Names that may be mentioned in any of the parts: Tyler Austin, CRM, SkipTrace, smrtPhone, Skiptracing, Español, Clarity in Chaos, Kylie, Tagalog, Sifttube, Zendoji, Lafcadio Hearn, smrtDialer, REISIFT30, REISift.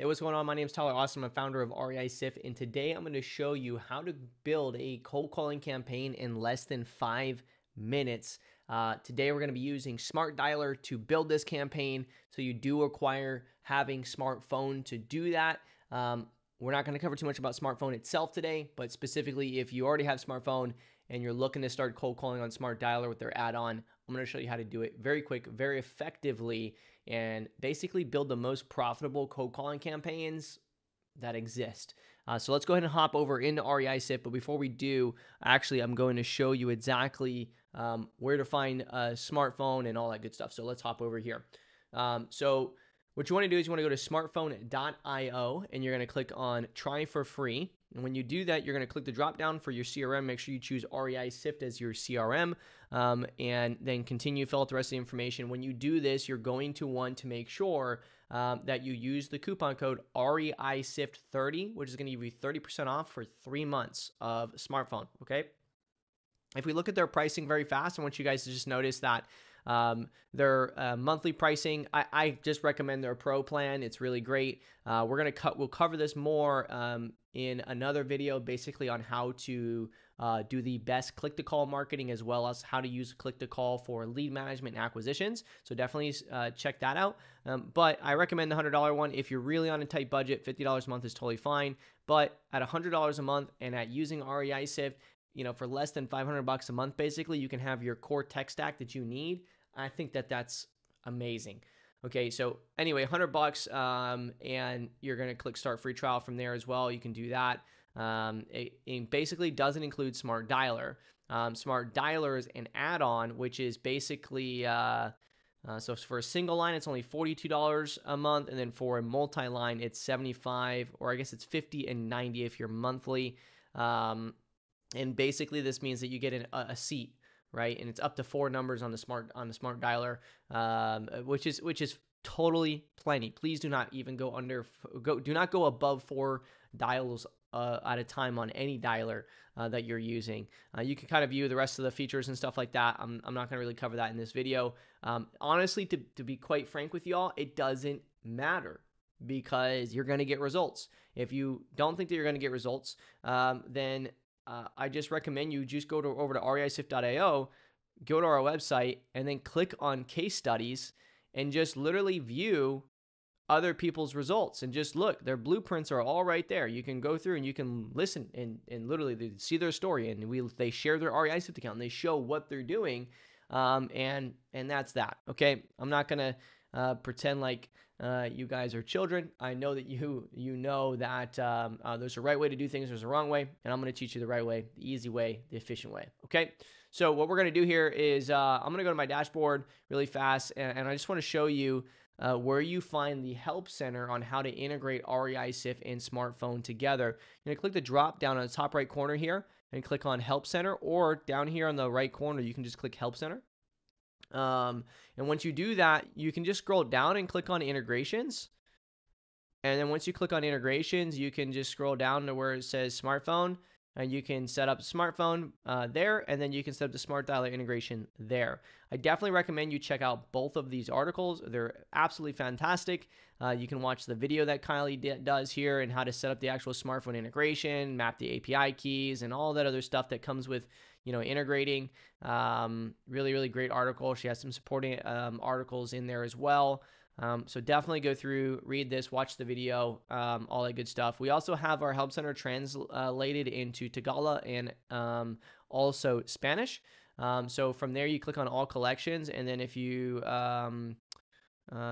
Hey, what's going on? My name is Tyler Austin. I'm a founder of REISIFT, and today I'm going to show you how to build a cold calling campaign in less than 5 minutes. Today we're going to be using smrtDialer to build this campaign. So you do require having smartphone to do that. We're not going to cover too much about smartphone itself today, but specifically if you already have smartphone and you're looking to start cold calling on smrtDialer with their add-on, I'm going to show you how to do it very quick, very effectively, and basically build the most profitable cold calling campaigns that exist. So let's go ahead and hop over into REISift, but before we do, actually, I'm going to show you exactly where to find a smartphone and all that good stuff. So let's hop over here. So what you want to do is you want to go to smrtphone.io and you're going to click on try for free. And when you do that, you're going to click the drop down for your CRM. Make sure you choose REISift as your CRM and then continue, fill out the rest of the information. When you do this, you're going to want to make sure that you use the coupon code REISift30, which is going to give you 30% off for 3 months of smartphone. Okay. If we look at their pricing very fast, I want you guys to just notice that their monthly pricing, I just recommend their pro plan. It's really great. We'll cover this more in another video, basically on how to do the best click-to-call marketing, as well as how to use click-to-call for lead management and acquisitions. So definitely check that out. But I recommend the $100 one. If you're really on a tight budget, $50 a month is totally fine. But at $100 a month and at using REISift, you know, for less than 500 bucks a month, basically, you can have your core tech stack that you need. I think that that's amazing. Okay, so anyway, 100 bucks, and you're going to click start free trial from there as well. You can do that. It basically doesn't include smrtDialer. smrtDialer is an add-on, which is basically, so for a single line, it's only $42 a month. And then for a multi-line, it's 75, or I guess it's 50 and 90 if you're monthly. And basically this means that you get a seat, right? And it's up to 4 numbers on the smrtDialer, which is totally plenty. Please do not even go under, do not go above 4 dials at a time on any dialer that you're using. You can kind of view the rest of the features and stuff like that. I'm not gonna really cover that in this video. Honestly, to be quite frank with y'all, it doesn't matter, because you're gonna get results. If you don't think that you're gonna get results, then I just recommend you just go over to reisift.io, go to our website, and then click on case studies and just literally view other people's results and just look. Their blueprints are all right there. You can go through and you can listen and literally see their story, and they share their REISift account and they show what they're doing, and that's that. Okay, I'm not gonna pretend like you guys are children. I know that you know that there's a right way to do things, there's a wrong way, and I'm going to teach you the right way, the easy way, the efficient way. Okay, so what we're going to do here is I'm going to go to my dashboard really fast, and I just want to show you where you find the help center on how to integrate REISift and smartphone together. You're going to click the drop down on the top right corner here and click on help center, or down here on the right corner you can just click help center. And once you do that, you can just scroll down and click on integrations. And then once you click on integrations, you can just scroll down to where it says smartphone, and you can set up smartphone there, and then you can set up the smrtDialer integration there. I definitely recommend you check out both of these articles. They're absolutely fantastic. You can watch the video that Kylie does here and how to set up the actual smartphone integration, map the API keys, and all that other stuff that comes with, you know, integrating. Really, really great article. She has some supporting articles in there as well. So definitely go through, read this, watch the video, all that good stuff. We also have our help center translated into Tagalog and also Spanish. So from there, you click on all collections, and then if you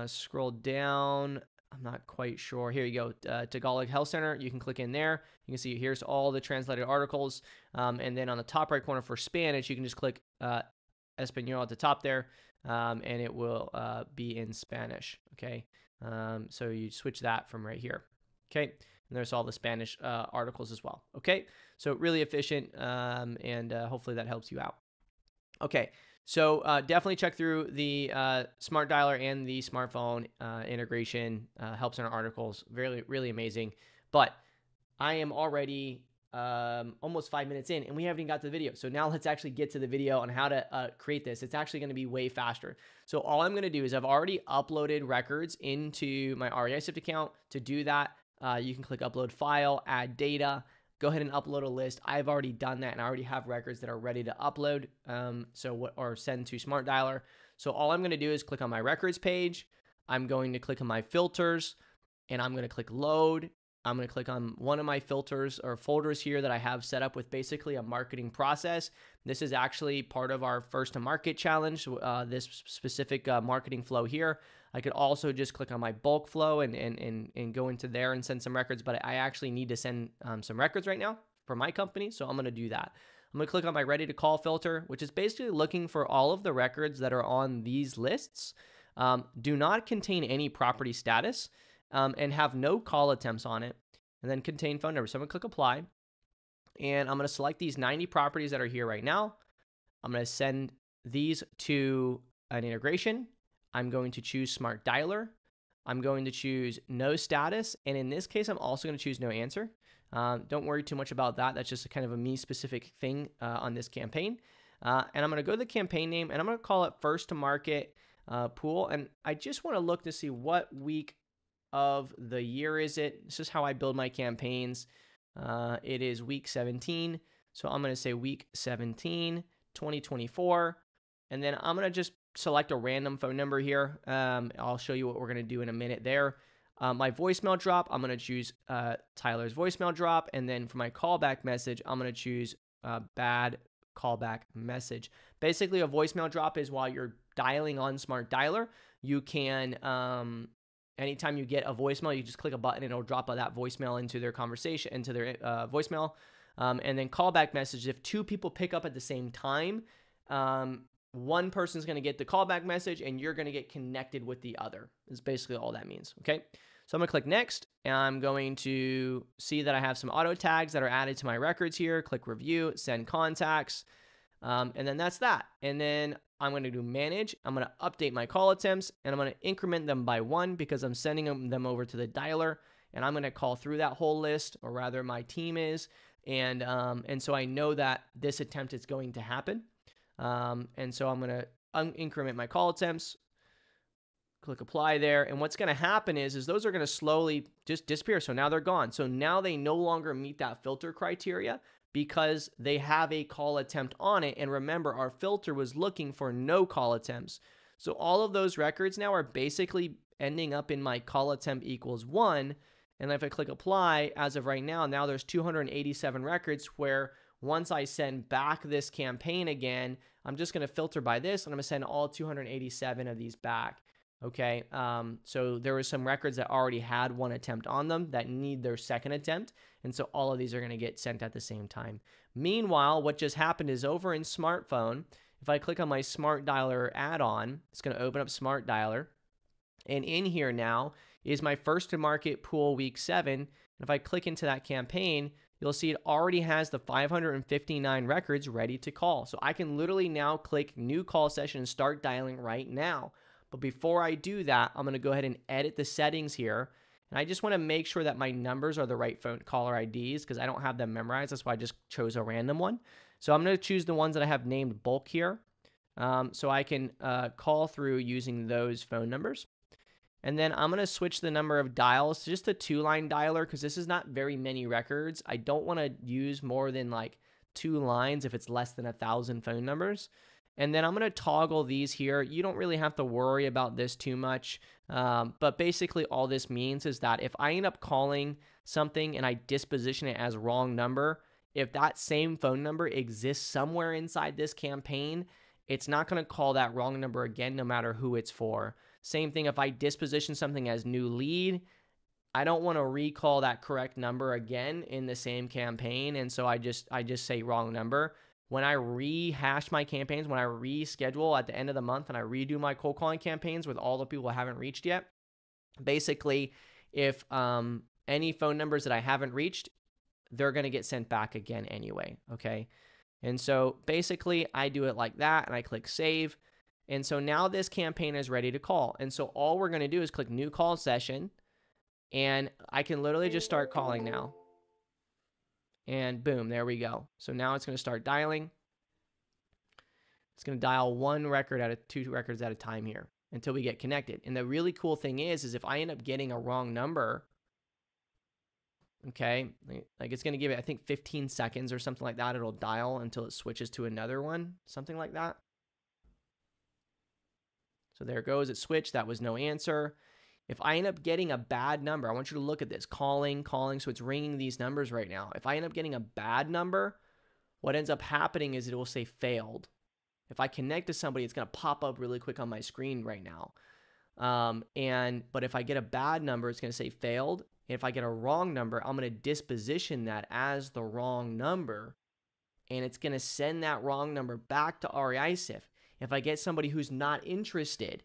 scroll down, I'm not quite sure. Here you go, Tagalog Health Center. You can click in there. You can see here's all the translated articles, and then on the top right corner for Spanish, you can just click Español at the top there. And it will be in Spanish. Okay, so you switch that from right here. Okay, and there's all the Spanish articles as well. Okay, so really efficient, and hopefully that helps you out. Okay, so definitely check through the smrtDialer and the smartphone integration help center articles. Really, really amazing. But I am already almost 5 minutes in, and we haven't even got to the video. So now let's actually get to the video on how to create this. It's actually going to be way faster. So all I'm going to do is I've already uploaded records into my REISift account. To do that, you can click upload file, add data, go ahead and upload a list. I've already done that, and I already have records that are ready to upload or send to smrtDialer. So all I'm going to do is click on my records page. I'm going to click on my filters, and I'm going to click load. I'm going to click on one of my filters or folders here that I have set up with basically a marketing process. This is actually part of our first to market challenge, this specific marketing flow here. I could also just click on my bulk flow and go into there and send some records, but I actually need to send some records right now for my company, so I'm going to do that. I'm going to click on my ready to call filter, which is basically looking for all of the records that are on these lists. Do not contain any property status. And have no call attempts on it, and then contain phone number. So I'm gonna click apply, and I'm gonna select these 90 properties that are here right now. I'm gonna send these to an integration. I'm going to choose smrtDialer. I'm going to choose no status, and in this case, I'm also gonna choose no answer. Don't worry too much about that. That's just a kind of a me specific thing on this campaign. And I'm gonna go to the campaign name, and I'm gonna call it first to market pool. And I just wanna look to see what week of the year is it. This is how I build my campaigns. It is week 17, so I'm going to say week 17 2024, and then I'm going to just select a random phone number here. I'll show you what we're going to do in a minute there. My voicemail drop, I'm going to choose Tyler's voicemail drop, and then for my callback message, I'm going to choose bad callback message. Basically, a voicemail drop is while you're dialing on smrtDialer, you can anytime you get a voicemail, you just click a button and it'll drop that voicemail into their conversation, into their voicemail. And then callback message, if two people pick up at the same time, one person's going to get the callback message and you're going to get connected with the other. That's basically all that means. Okay. So I'm going to click next, and I'm going to see that I have some auto tags that are added to my records here. Click review, send contacts. And then that's that. And then I'm going to do manage. I'm going to update my call attempts, and I'm going to increment them by one because I'm sending them over to the dialer, and I'm going to call through that whole list, or rather my team is. And so I know that this attempt is going to happen. And so I'm going to increment my call attempts, click apply there. And what's going to happen is those are going to slowly just disappear. So now they're gone. So now they no longer meet that filter criteria, because they have a call attempt on it. And remember, our filter was looking for no call attempts. So all of those records now are basically ending up in my call attempt equals 1. And if I click apply, as of right now, now there's 287 records where once I send back this campaign again, I'm just going to filter by this, and I'm going to send all 287 of these back. Okay, so there were some records that already had one attempt on them that need their second attempt, and so all of these are going to get sent at the same time. Meanwhile, what just happened is over in smartphone, if I click on my smrtDialer add-on, it's going to open up smrtDialer, and in here now is my first to market pool week 7, and if I click into that campaign, you'll see it already has the 559 records ready to call. So I can literally now click new call session and start dialing right now. But before I do that, I'm going to go ahead and edit the settings here. And I just want to make sure that my numbers are the right phone caller IDs, because I don't have them memorized. That's why I just chose a random one. So I'm going to choose the ones that I have named bulk here. So I can call through using those phone numbers. And then I'm going to switch the number of dials to just a 2-line dialer, because this is not very many records. I don't want to use more than like 2 lines if it's less than 1,000 phone numbers. And then I'm going to toggle these here. You don't really have to worry about this too much. But basically all this means is that if I end up calling something and I disposition it as wrong number, if that same phone number exists somewhere inside this campaign, it's not going to call that wrong number again, no matter who it's for. Same thing if I disposition something as new lead, I don't want to recall that correct number again in the same campaign. And so I just say wrong number. When I rehash my campaigns, when I reschedule at the end of the month and I redo my cold calling campaigns with all the people I haven't reached yet, basically, if any phone numbers that I haven't reached, they're going to get sent back again anyway, okay? And so basically, I do it like that, and I click save. And so now this campaign is ready to call. And so all we're going to do is click new call session, and I can literally just start calling now. and boom, there we go. So now it's going to start dialing. It's going to dial two records at a time here until we get connected. And the really cool thing is if I end up getting a wrong number, okay, like it's going to give it, I think 15 seconds or something like that. It'll dial until it switches to another one, something like that. So there it goes. It switched. That was no answer. If I end up getting a bad number, I want you to look at this. Calling, calling. So it's ringing these numbers right now. If I end up getting a bad number, what ends up happening is it will say failed. If I connect to somebody, it's going to pop up really quick on my screen right now. But if I get a bad number, it's going to say failed. And if I get a wrong number, I'm going to disposition that as the wrong number. And it's going to send that wrong number back to REISift. If I get somebody who's not interested,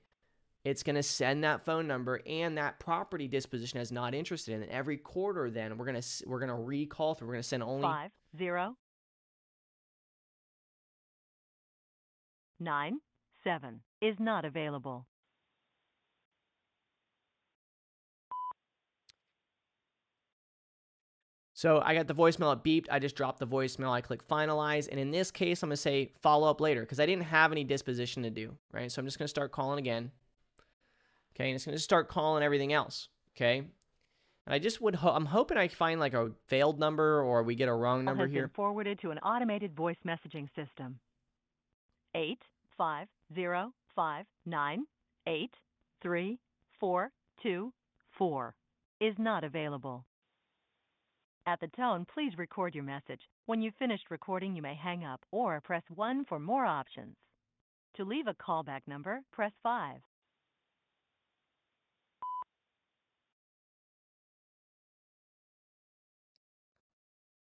it's going to send that phone number and that property disposition as not interested. And every quarter, then we're going to recall through. We're going to send only 5097 is not available. So I got the voicemail, it beeped. I just dropped the voicemail. I click finalize. And in this case, I'm going to say follow up later because I didn't have any disposition to do, right? So I'm just going to start calling again. Okay. And it's going to start calling everything else. Okay. And I just would, I'm hoping I find like a failed number or we get a wrong number here. Forwarded to an automated voice messaging system. 85059 83424 is not available. At the tone, please record your message. When you've finished recording, you may hang up or press 1 for more options. To leave a callback number, press 5.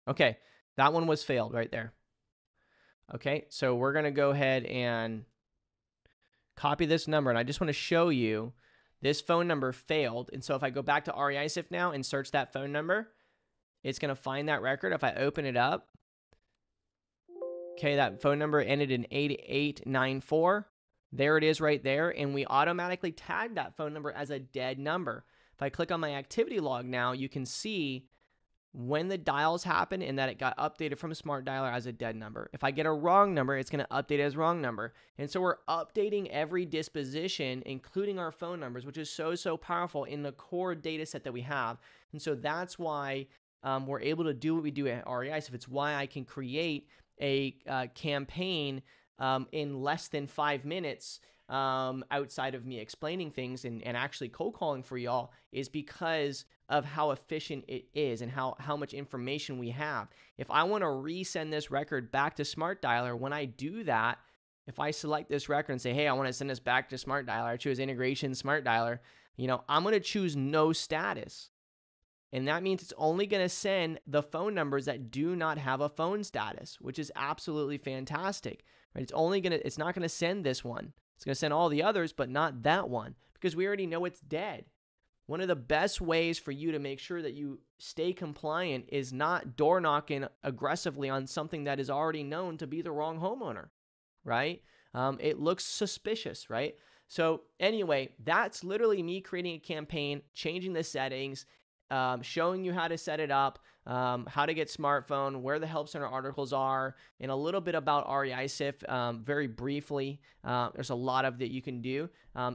Okay, that one was failed right there. Okay, so we're going to go ahead and copy this number. And I just want to show you this phone number failed. And so if I go back to REISift now and search that phone number, it's going to find that record. If I open it up, okay, that phone number ended in 8894. There it is right there. And we automatically tagged that phone number as a dead number. If I click on my activity log now, you can see when the dials happen and that it got updated from smrtDialer as a dead number. If I get a wrong number, it's going to update as wrong number. And so we're updating every disposition, including our phone numbers, which is so, so powerful in the core data set that we have. And so that's why we're able to do what we do at REISift. It's why I can create a campaign in less than 5 minutes outside of me explaining things and actually cold calling for y'all is because of how efficient it is and how much information we have. If I want to resend this record back to smrtDialer, when I do that, if I select this record and say, hey, I want to send this back to smrtDialer, I choose integration smrtDialer, you know, I'm going to choose no status. And that means it's only going to send the phone numbers that do not have a phone status, which is absolutely fantastic. Right? It's not going to send this one. It's going to send all the others, but not that one because we already know it's dead. One of the best ways for you to make sure that you stay compliant is not door knocking aggressively on something that is already known to be the wrong homeowner, right? It looks suspicious, right? So anyway, that's literally me creating a campaign, changing the settings, showing you how to set it up, how to get smartphone, where the Help Center articles are, and a little bit about REISift very briefly. There's a lot of that you can do.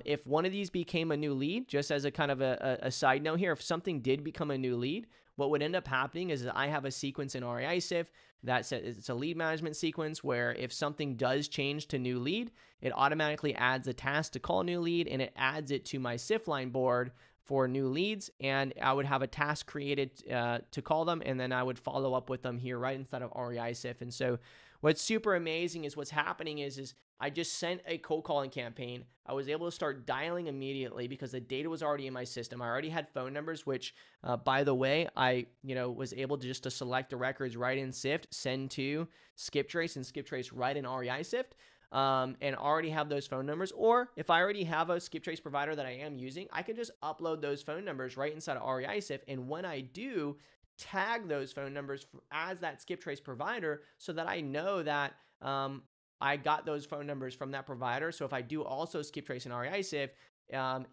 If one of these became a new lead, just as a kind of a side note here, if something did become a new lead, what would end up happening is I have a sequence in REISift that says it's a lead management sequence where if something does change to new lead, it automatically adds a task to call new lead and it adds it to my Sifftline board for new leads, and I would have a task created to call them, and then I would follow up with them here right inside of REISift. And so what's super amazing is what's happening is I just sent a cold calling campaign. I was able to start dialing immediately because the data was already in my system. I already had phone numbers, which by the way, I was able to just select the records right in Sift, send to SkipTrace, and SkipTrace right in REISift. And already have those phone numbers, or if I already have a SkipTrace provider that I am using, I can just upload those phone numbers right inside of REISift, and when I do, tag those phone numbers as that SkipTrace provider so that I know that I got those phone numbers from that provider. So if I do also SkipTrace in REISift,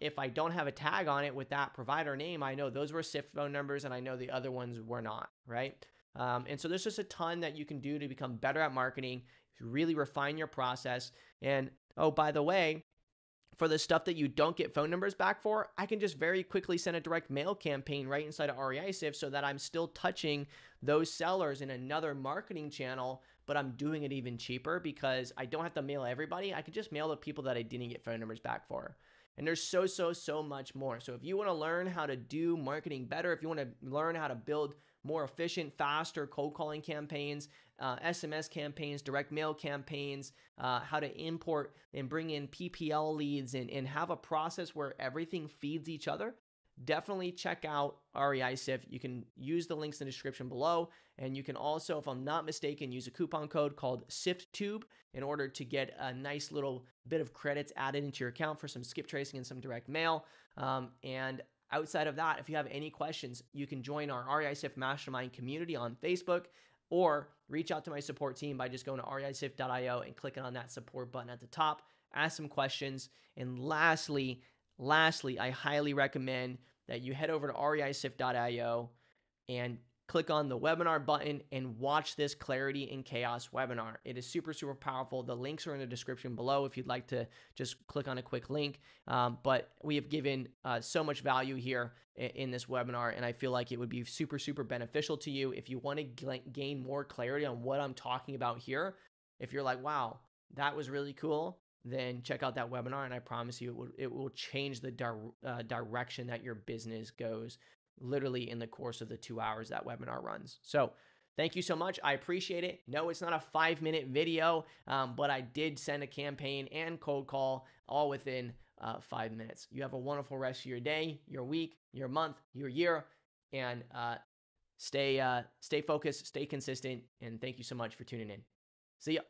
if I don't have a tag on it with that provider name, I know those were Sift phone numbers and I know the other ones were not, right? And so there's just a ton that you can do to become better at marketing, really refine your process. And oh, by the way, for the stuff that you don't get phone numbers back for, I can just very quickly send a direct mail campaign right inside of REISift so that I'm still touching those sellers in another marketing channel, but I'm doing it even cheaper because I don't have to mail everybody. I can just mail the people that I didn't get phone numbers back for. And there's so much more. So if you want to learn how to do marketing better, if you want to learn how to build more efficient, faster cold calling campaigns, SMS campaigns, direct mail campaigns, how to import and bring in PPL leads and have a process where everything feeds each other, definitely check out REISift. You can use the links in the description below. And you can also, if I'm not mistaken, use a coupon code called Sifttube in order to get a nice little bit of credits added into your account for some skip tracing and some direct mail. And outside of that, if you have any questions, you can join our REISift Mastermind community on Facebook or reach out to my support team by just going to reisift.io and clicking on that support button at the top, ask some questions. And lastly, I highly recommend that you head over to reisift.io and click on the webinar button and watch this Clarity in Chaos webinar. It is super powerful. The links are in the description below if you'd like to just click on a quick link. But we have given so much value here in this webinar, and I feel like it would be super beneficial to you if you want to gain more clarity on what I'm talking about here. If you're like, wow, that was really cool, then check out that webinar, and I promise you it will change the direction that your business goes literally in the course of the 2 hours that webinar runs. So thank you so much. I appreciate it. No, it's not a 5-minute video, but I did send a campaign and cold call all within 5 minutes. You have a wonderful rest of your day, your week, your month, your year, and stay focused, stay consistent, and thank you so much for tuning in. See ya.